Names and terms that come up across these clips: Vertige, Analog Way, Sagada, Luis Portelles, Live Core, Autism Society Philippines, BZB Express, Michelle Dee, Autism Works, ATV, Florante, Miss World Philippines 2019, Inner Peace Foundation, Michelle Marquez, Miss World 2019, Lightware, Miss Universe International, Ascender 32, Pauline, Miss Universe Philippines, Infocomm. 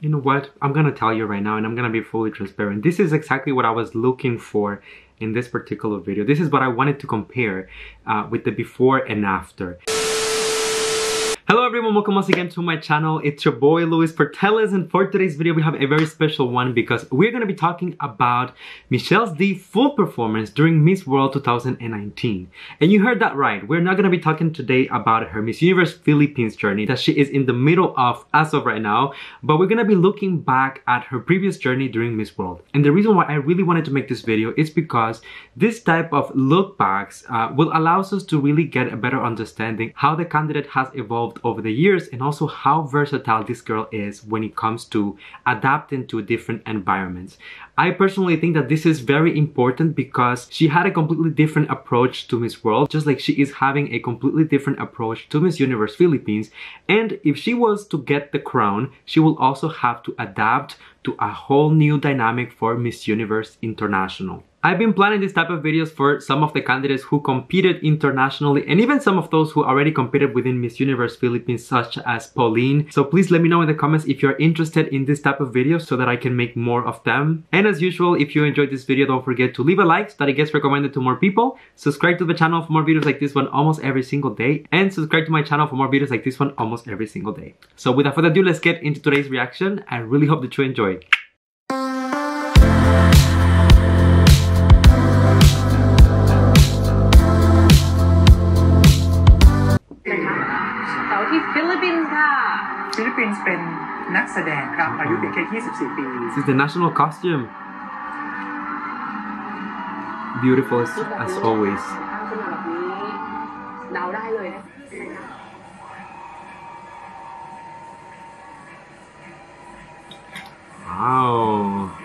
you know what, I'm gonna tell you right now, and I'm gonna be fully transparent. This is exactly what I was looking for in this particular video. This is what I wanted to compare with the before and after. Hello everyone, welcome once again to my channel. It's your boy Luis Portelles, and for today's video we have a very special one because we're going to be talking about Michelle Dee's full performance during Miss World 2019. And you heard that right, we're not going to be talking today about her Miss Universe Philippines journey that she is in the middle of as of right now, but we're going to be looking back at her previous journey during Miss World. And the reason why I really wanted to make this video is because this type of look backs will allow us to really get a better understanding how the candidate has evolved over the years, and also how versatile this girl is when it comes to adapting to different environments. I personally think that this is very important because she had a completely different approach to Miss World, just like she is having a completely different approach to Miss Universe Philippines. And if she was to get the crown, she will also have to adapt to a whole new dynamic for Miss Universe International. I've been planning this type of videos for some of the candidates who competed internationally, and even some of those who already competed within Miss Universe Philippines, such as Pauline. So please let me know in the comments if you're interested in this type of videos so that I can make more of them. And as usual, if you enjoyed this video, don't forget to leave a like so that it gets recommended to more people. Subscribe to the channel for more videos like this one almost every single day, and subscribe to my channel for more videos like this one almost every single day. So without further ado, let's get into today's reaction. I really hope that you enjoy. This is the national costume. Beautiful as always. Wow.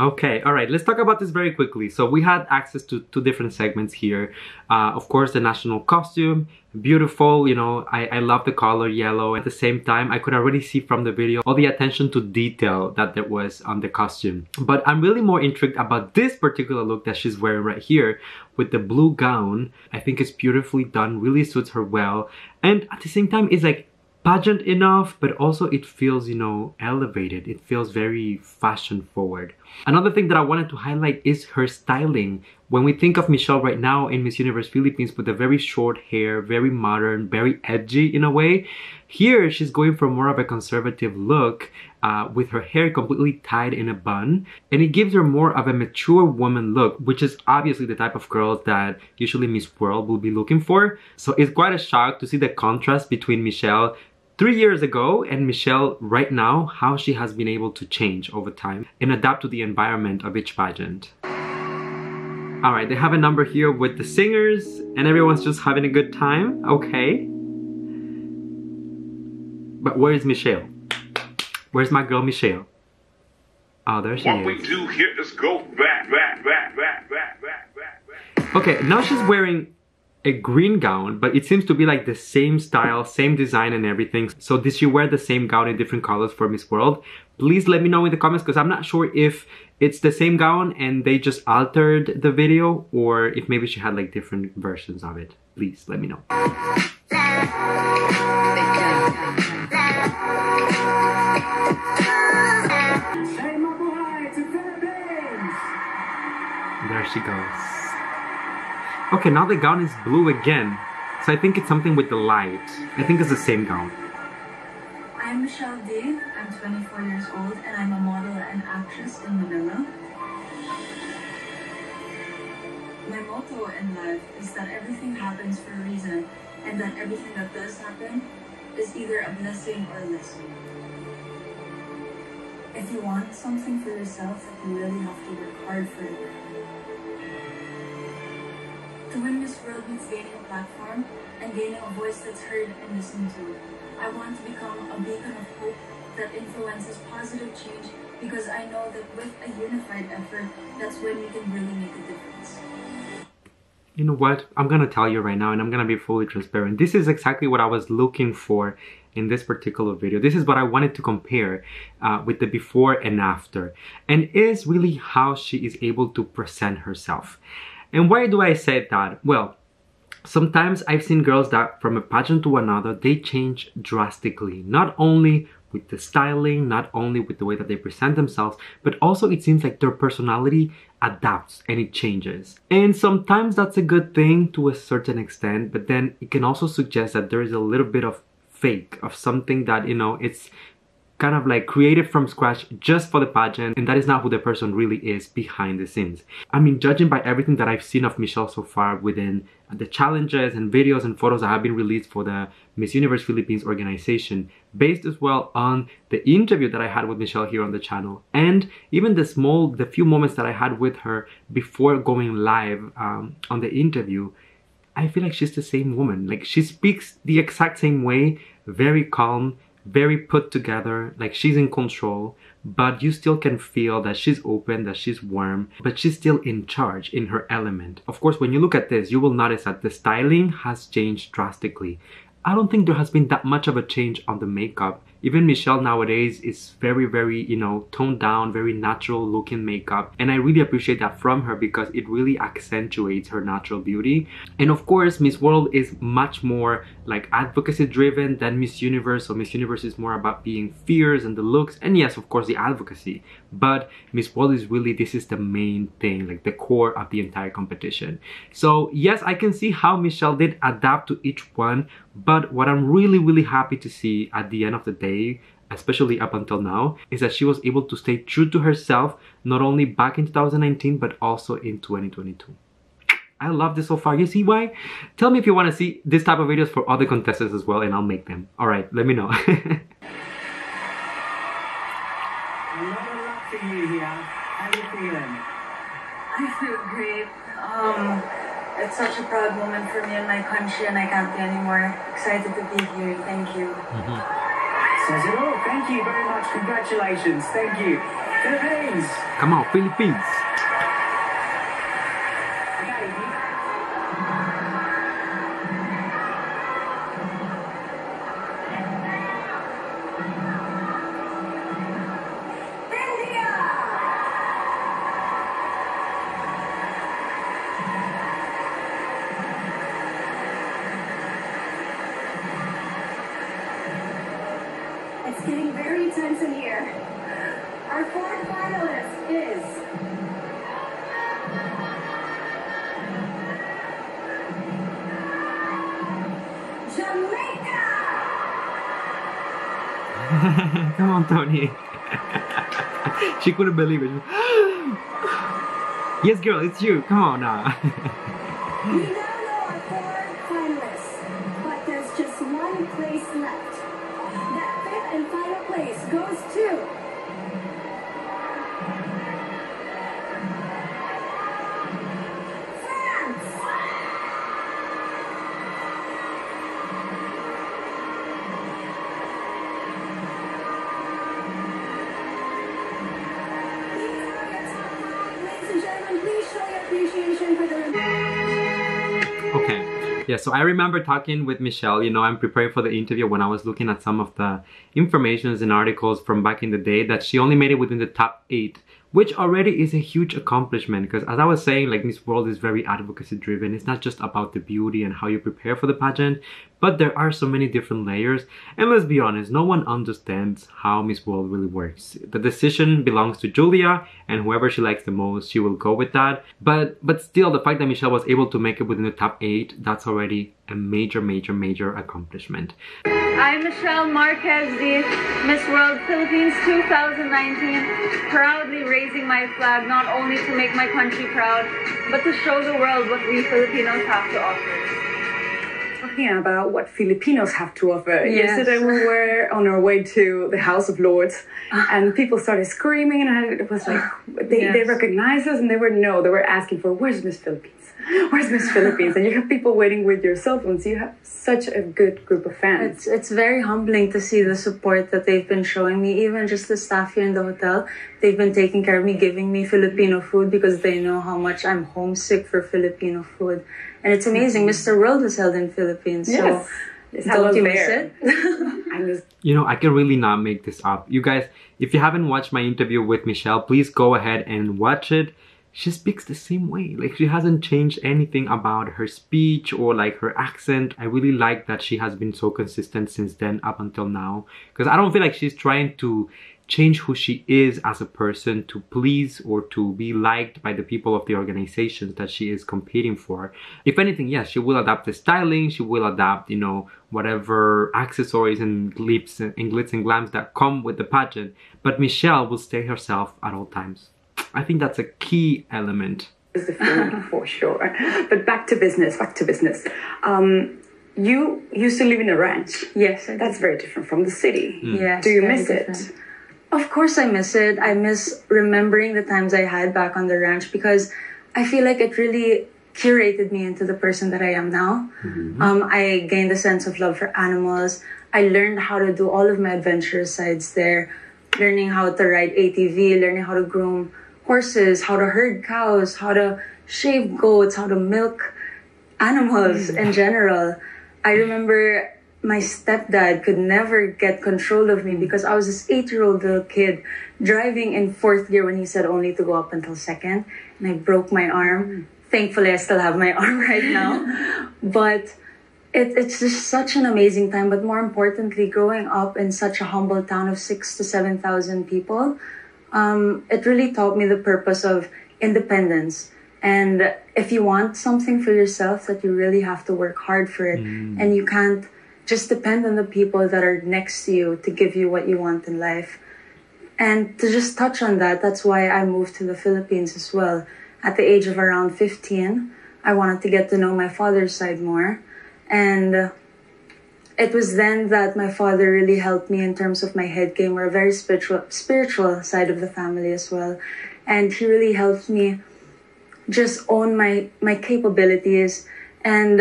Okay, all right, let's talk about this very quickly. So we had access to two different segments here. Of course, the national costume, beautiful, you know, I love the color yellow. At the same time, I could already see from the video all the attention to detail that there was on the costume. But I'm really more intrigued about this particular look that she's wearing right here with the blue gown. I think it's beautifully done, really suits her well. And at the same time, it's like pageant enough, but also it feels, you know, elevated. It feels very fashion forward. Another thing that I wanted to highlight is her styling. When we think of Michelle right now in Miss Universe Philippines with the very short hair, very modern, very edgy in a way, here she's going for more of a conservative look with her hair completely tied in a bun, and it gives her more of a mature woman look, which is obviously the type of girls that usually Miss World will be looking for. So it's quite a shock to see the contrast between Michelle 3 years ago and Michelle right now, how she has been able to change over time and adapt to the environment of each pageant. All right, they have a number here with the singers and everyone's just having a good time, okay. But where is Michelle? Where's my girl Michelle? Oh, there she is. What we do here is go back. Okay, now she's wearing a green gown, but it seems to be like the same style, same design and everything. So did she wear the same gown in different colors for Miss World? Please let me know in the comments because I'm not sure if it's the same gown and they just altered the video, or if maybe she had like different versions of it. Please let me know. There she goes. Okay, now the gown is blue again. So I think it's something with the light. I think it's the same gown. I'm Michelle Dee. I'm 24 years old and I'm a model and actress in Manila. My motto in life is that everything happens for a reason, and that everything that does happen is either a blessing or a lesson. If you want something for yourself, you really have to work hard for it. To win Miss World means gaining a platform and gaining a voice that's heard and listened to. I want to become a beacon of hope that influences positive change, because I know that with a unified effort, that's when we can really make a difference. You know what? I'm gonna tell you right now, and I'm gonna be fully transparent. This is exactly what I was looking for in this particular video. This is what I wanted to compare with the before and after. And is really how she is able to present herself. And why do I say that? Well, Sometimes I've seen girls that from a pageant to another, they change drastically, not only with the styling, not only with the way that they present themselves, but also it seems like their personality adapts and it changes. And sometimes that's a good thing to a certain extent, but then it can also suggest that there is a little bit of fake, of something that, you know, it's kind of like created from scratch just for the pageant, and that is not who the person really is behind the scenes. I mean, judging by everything that I've seen of Michelle so far within the challenges and videos and photos that have been released for the Miss Universe Philippines organization, based as well on the interview that I had with Michelle here on the channel, and even the few moments that I had with her before going live on the interview, I feel like she's the same woman. Like, she speaks the exact same way, very calm, very put together, like she's in control, but you still can feel that she's open, that she's warm, but she's still in charge, in her element. Of course, when you look at this, you will notice that the styling has changed drastically. I don't think there has been that much of a change on the makeup. Even Michelle nowadays is very, you know, toned down, very natural looking makeup. And I really appreciate that from her because it really accentuates her natural beauty. And of course, Miss World is much more like advocacy driven than Miss Universe. So Miss Universe is more about being fierce and the looks. And yes, of course, the advocacy. But Miss World is really, this is the main thing, like the core of the entire competition. So yes, I can see how Michelle did adapt to each one. But what I'm really happy to see at the end of the day, especially up until now, is that she was able to stay true to herself, not only back in 2019, but also in 2022. I love this so far. You see why? Tell me if you want to see this type of videos for other contestants as well, and I'll make them. All right, let me know. Another luck for you here. How are you feeling? I feel great. It's such a proud moment for me and my country, and I can't be any more excited to be here. Thank you. Cesaro, thank you very much. Congratulations. Thank you. Philippines. Come on, Philippines. It's getting very tense in here. Our fourth finalist is... Jamaica! Come on, Tony. She couldn't believe it. Yes, girl, it's you. Come on now. We now know our four finalists, but there's just one place left. That fifth and final place goes to France! These are your top five, ladies and gentlemen. Please show your appreciation for the... Okay. Yeah, so I remember talking with Michelle, you know, I'm preparing for the interview when I was looking at some of the informations and articles from back in the day that she only made it within the top 8, which already is a huge accomplishment because, as I was saying, like, Miss World is very advocacy driven. It's not just about the beauty and how you prepare for the pageant, but there are so many different layers. And let's be honest, no one understands how Miss World really works. The decision belongs to Julia, and whoever she likes the most, she will go with that. But still, the fact that Michelle was able to make it within the top 8, that's already a major accomplishment. I'm Michelle Marquez, the Miss World Philippines 2019, proudly raising my flag not only to make my country proud, but to show the world what we Filipinos have to offer. Talking about what Filipinos have to offer, yes. Yesterday we were on our way to the House of Lords, and people started screaming, and it was like, they recognized us, and they were asking for, where's Miss Philippines? Where's Miss Philippines? And you have people waiting with your cell phones. You have such a good group of fans. It's very humbling to see the support that they've been showing me. Even just the staff here in the hotel, they've been taking care of me, giving me Filipino food because they know how much I'm homesick for Filipino food. And it's amazing. Mr. World is held in Philippines. Yes. So don't you miss it? You know, I can really not make this up. You guys, if you haven't watched my interview with Michelle, please go ahead and watch it. she speaks the same way. Like, she hasn't changed anything about her speech or like her accent. I really like that she has been so consistent since then up until now, because I don't feel like she's trying to change who she is as a person to please or to be liked by the people of the organizations that she is competing for. If anything, yes, she will adapt the styling, she will adapt, you know, whatever accessories and glitz and glams that come with the pageant, but Michelle will stay herself at all times. I think that's a key element. It's the food for sure. But back to business, back to business. You used to live in a ranch. Yes. That's very different from the city. Mm. Yes. Do you miss it? Of course I miss it. I miss remembering the times I had back on the ranch, because I feel like it really curated me into the person that I am now. Mm-hmm. I gained a sense of love for animals. I learned how to do all of my adventurous sides there, learning how to ride ATV, learning how to groom horses, how to herd cows, how to shave goats, how to milk animals in general. I remember my stepdad could never get control of me because I was this 8-year-old little kid driving in 4th gear when he said only to go up until 2nd, and I broke my arm. Thankfully, I still have my arm right now. But it's just such an amazing time. But more importantly, growing up in such a humble town of 6,000 to 7,000 people, it really taught me the purpose of independence. And if you want something for yourself, that you really have to work hard for it. Mm. And you can't just depend on the people that are next to you to give you what you want in life. And to just touch on that, that's why I moved to the Philippines as well. At the age of around 15, I wanted to get to know my father's side more. And it was then that my father really helped me in terms of my head game, or a very spiritual side of the family as well. And he really helped me just own my capabilities. And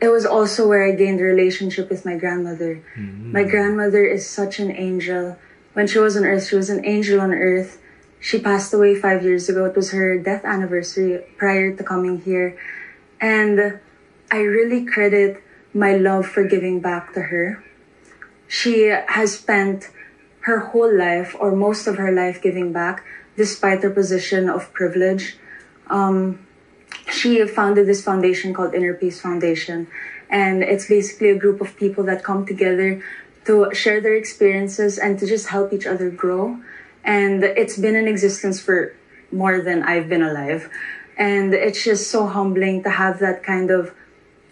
it was also where I gained a relationship with my grandmother. Mm-hmm. My grandmother is such an angel. When she was on earth, she was an angel on earth. She passed away 5 years ago. It was her death anniversary prior to coming here. And I really credit my love for giving back to her. She has spent her whole life, or most of her life, giving back, despite her position of privilege. She founded this foundation called Inner Peace Foundation, and it's basically a group of people that come together to share their experiences and to just help each other grow. And it's been in existence for more than I've been alive, and it's just so humbling to have that kind of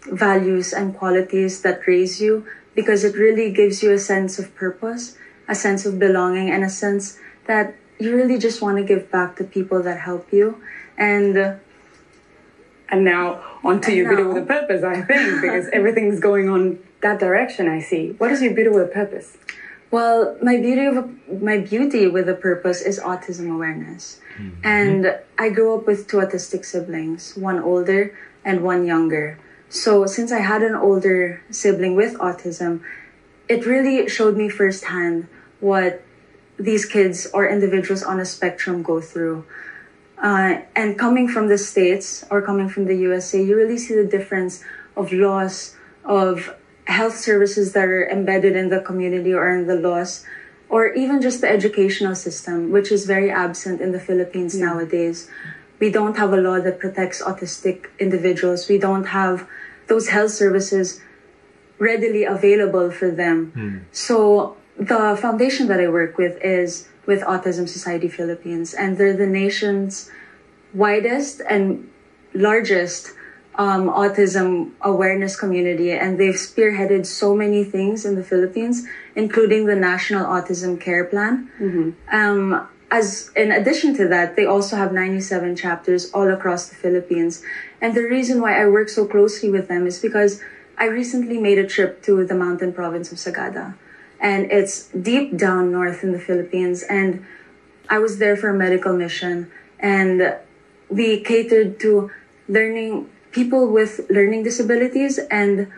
values and qualities that raise you, because it really gives you a sense of purpose, a sense of belonging, and a sense that you really just want to give back to people that help you. And now onto your Beauty with a Purpose, I think, because everything's going on that direction, I see. What is your Beauty with a Purpose? Well, my beauty with a purpose is autism awareness. Mm-hmm. And I grew up with 2 autistic siblings, one older and one younger. So since I had an older sibling with autism, it really showed me firsthand what these kids or individuals on a spectrum go through. And coming from the States or coming from the USA, you really see the difference of laws, of health services that are embedded in the community or in the laws, or even just the educational system, which is very absent in the Philippines nowadays. We don't have a law that protects autistic individuals. We don't have those health services readily available for them. Mm. So the foundation that I work with is with Autism Society Philippines, and they're the nation's widest and largest autism awareness community, and they've spearheaded so many things in the Philippines, including the National Autism Care Plan. Mm-hmm. In addition to that, they also have 97 chapters all across the Philippines. And the reason why I work so closely with them is because I recently made a trip to the mountain province of Sagada. And it's deep down north in the Philippines. And I was there for a medical mission. And we catered to people with learning disabilities and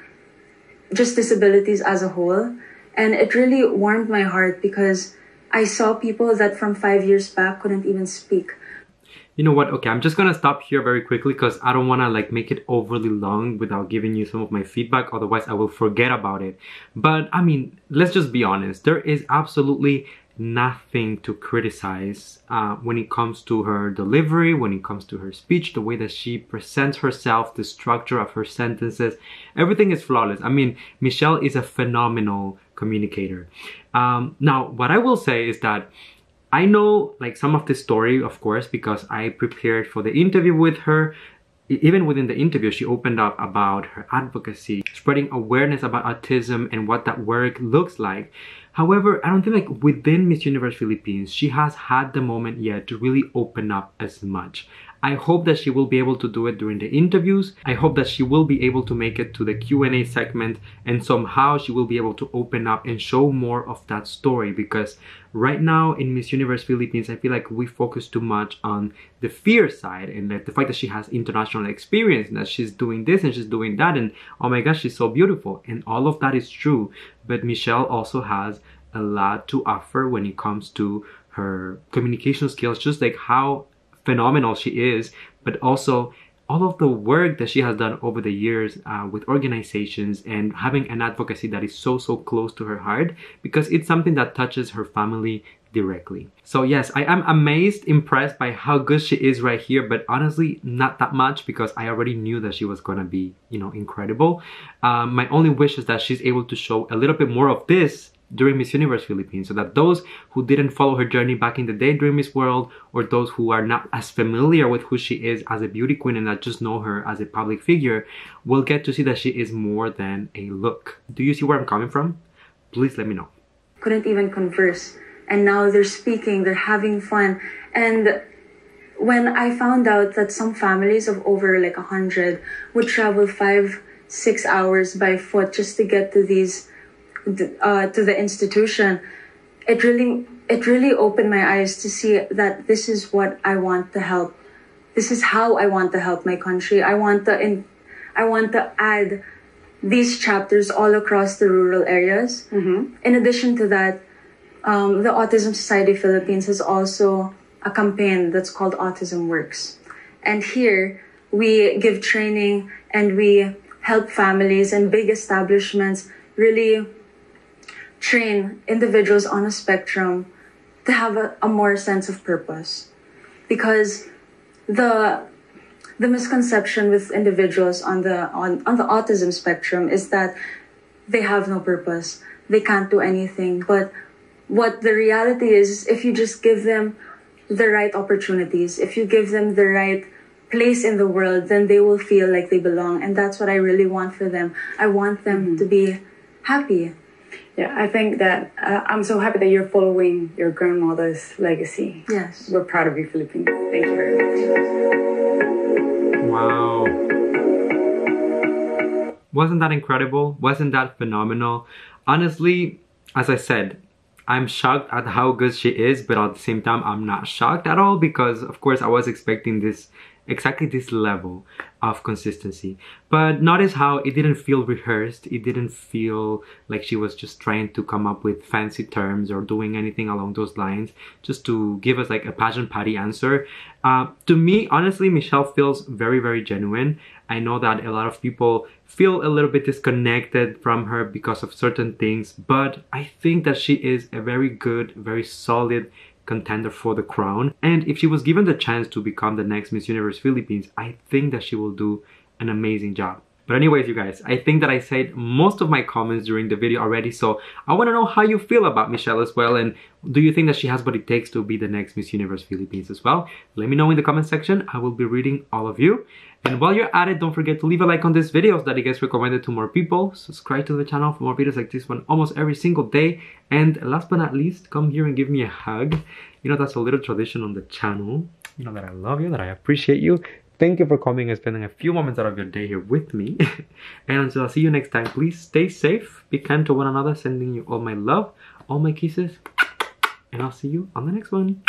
just disabilities as a whole. And it really warmed my heart because I saw people that from 5 years back couldn't even speak. You know what? Okay, I'm just gonna stop here very quickly because I don't wanna like make it overly long without giving you some of my feedback. Otherwise, I will forget about it. But I mean, let's just be honest. There is absolutely nothing to criticize when it comes to her delivery, when it comes to her speech, the way that she presents herself, the structure of her sentences. Everything is flawless. I mean, Michelle is a phenomenal communicator. Now, what I will say is that I know like some of the story, of course, because I prepared for the interview with her. Even within the interview, she opened up about her advocacy, spreading awareness about autism and what that work looks like. However, I don't think like within Miss Universe Philippines, she has had the moment yet to really open up as much. I hope that she will be able to do it during the interviews. I hope that she will be able to make it to the Q&A segment, and somehow she will be able to open up and show more of that story, because right now in Miss Universe Philippines, I feel like we focus too much on the fear side and like the fact that she has international experience and that she's doing this and she's doing that and oh my gosh, she's so beautiful, and all of that is true. But Michelle also has a lot to offer when it comes to her communication skills, just like how phenomenal she is, but also all of the work that she has done over the years with organizations and having an advocacy that is so close to her heart, because it's something that touches her family directly. So yes, I am amazed, impressed by how good she is right here, but honestly not that much, because I already knew that she was gonna be, you know, incredible. My only wish is that she's able to show a little bit more of this during Miss Universe Philippines, so that those who didn't follow her journey back in the day during Miss World, or those who are not as familiar with who she is as a beauty queen and that just know her as a public figure, will get to see that she is more than a look. Do you see where I'm coming from? Please let me know. Couldn't even converse, and now they're speaking, they're having fun. And when I found out that some families of over like 100 would travel 5-6 hours by foot just to get to these to the institution, it really opened my eyes to see that this is what I want to help. This is how I want to help my country. I want to add these chapters all across the rural areas. Mm-hmm. In addition to that, the Autism Society Philippines has also a campaign that's called Autism Works, and here we give training and we help families and big establishments really train individuals on a spectrum to have a more sense of purpose, because the misconception with individuals on the autism spectrum is that they have no purpose, they can't do anything. But what the reality is, if you just give them the right opportunities, if you give them the right place in the world, then they will feel like they belong, and that's what I really want for them. I want them to be happy. Yeah, I think that I'm so happy that you're following your grandmother's legacy. Yes. We're proud of you, Philippines. Thank you very much. Wow. Wasn't that incredible? Wasn't that phenomenal? Honestly, as I said, I'm shocked at how good she is, but at the same time, I'm not shocked at all, because of course I was expecting this, exactly this level of consistency. But notice how it didn't feel rehearsed, it didn't feel like she was just trying to come up with fancy terms or doing anything along those lines just to give us like a pageant patty answer. To me, honestly, Michelle feels very genuine. I know that a lot of people feel a little bit disconnected from her because of certain things, but I think that she is a very good, very solid contender for the crown, and if she was given the chance to become the next Miss Universe Philippines, I think that she will do an amazing job. But anyways, you guys, I think that I said most of my comments during the video already, so I want to know how you feel about Michelle as well, and do you think that she has what it takes to be the next Miss Universe Philippines as well? Let me know in the comment section. I will be reading all of you. And while you're at it, don't forget to leave a like on this video so that it gets recommended to more people. Subscribe to the channel for more videos like this one almost every single day. And last but not least, come here and give me a hug. You know, that's a little tradition on the channel. You know that I love you, that I appreciate you. Thank you for coming and spending a few moments out of your day here with me. And until I see you next time, please stay safe, be kind to one another, sending you all my love, all my kisses. And I'll see you on the next one.